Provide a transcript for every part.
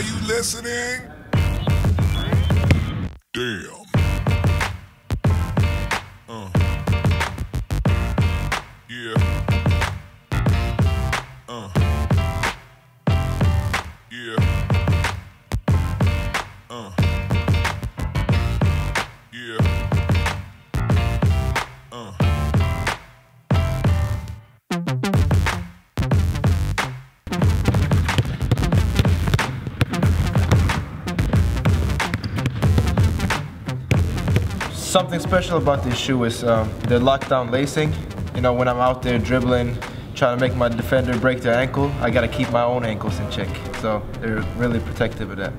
Are you listening? Damn. Yeah. Yeah. Yeah. Something special about this shoe is the lockdown lacing. You know, when I'm out there dribbling, trying to make my defender break their ankle, I gotta keep my own ankles in check. So they're really protective of that.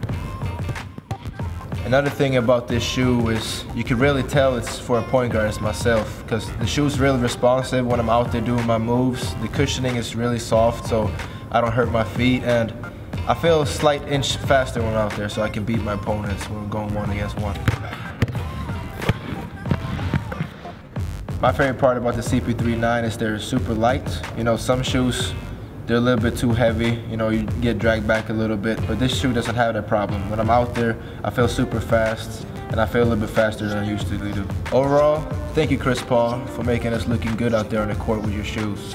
Another thing about this shoe is you can really tell it's for a point guard as myself, because the shoe's really responsive when I'm out there doing my moves. The cushioning is really soft, so I don't hurt my feet, and I feel a slight inch faster when I'm out there, so I can beat my opponents when we're going one against one. My favorite part about the CP3.IX is they're super light. You know, some shoes, they're a little bit too heavy. You know, you get dragged back a little bit, but this shoe doesn't have that problem. When I'm out there, I feel super fast, and I feel a little bit faster than I usually do. Overall, thank you, Chris Paul, for making us looking good out there on the court with your shoes.